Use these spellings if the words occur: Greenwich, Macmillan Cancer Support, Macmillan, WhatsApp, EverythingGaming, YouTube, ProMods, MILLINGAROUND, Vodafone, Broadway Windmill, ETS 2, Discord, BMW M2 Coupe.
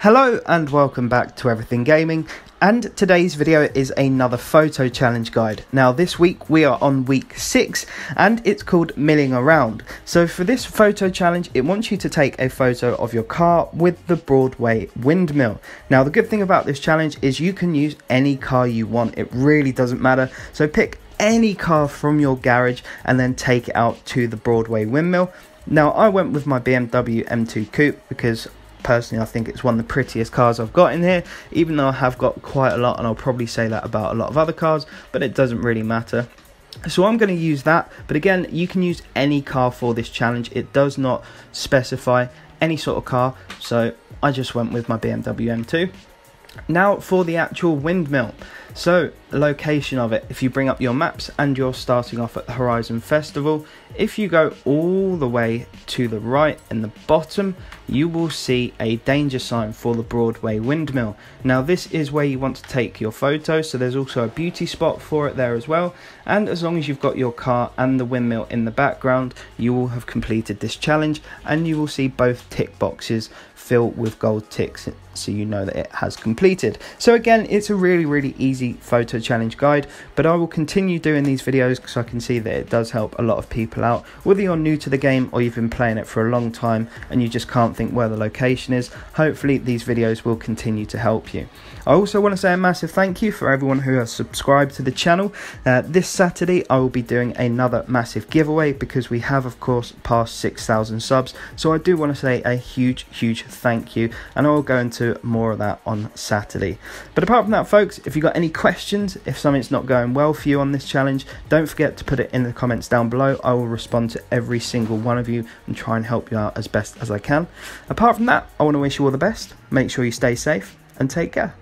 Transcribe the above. Hello and welcome back to Everything Gaming, and today's video is another photo challenge guide. Now this week we are on week 6 and it's called Milling Around. So for this photo challenge it wants you to take a photo of your car with the Broadway windmill. Now the good thing about this challenge is you can use any car you want, it really doesn't matter. So pick any car from your garage and then take it out to the Broadway windmill. Now I went with my BMW M2 Coupe because personally I think it's one of the prettiest cars I've got in here, even though I have got quite a lot, and I'll probably say that about a lot of other cars, but it doesn't really matter. So I'm going to use that, but again you can use any car for this challenge, it does not specify any sort of car, so I just went with my BMW M2. Now for the actual windmill. So location of it, if you bring up your maps and you're starting off at the Horizon Festival, if you go all the way to the right in the bottom, you will see a danger sign for the Broadway windmill. Now this is where you want to take your photo, so there's also a beauty spot for it there as well, and as long as you've got your car and the windmill in the background, you will have completed this challenge, and you will see both tick boxes filled with gold ticks, so you know that it has completed. So again, it's a really easy photo challenge guide, but I will continue doing these videos because I can see that it does help a lot of people out, whether you're new to the game or you've been playing it for a long time and you just can't think where the location is. Hopefully these videos will continue to help you. I also want to say a massive thank you for everyone who has subscribed to the channel. This Saturday I will be doing another massive giveaway because we have of course passed 6,000 subs, so I do want to say a huge thank you, and I'll go into more of that on Saturday. But apart from that folks, if you've got any questions, if something's not going well for you on this challenge, don't forget to put it in the comments down below. I will respond to every single one of you and try and help you out as best as I can. Apart from that, I want to wish you all the best, make sure you stay safe and take care.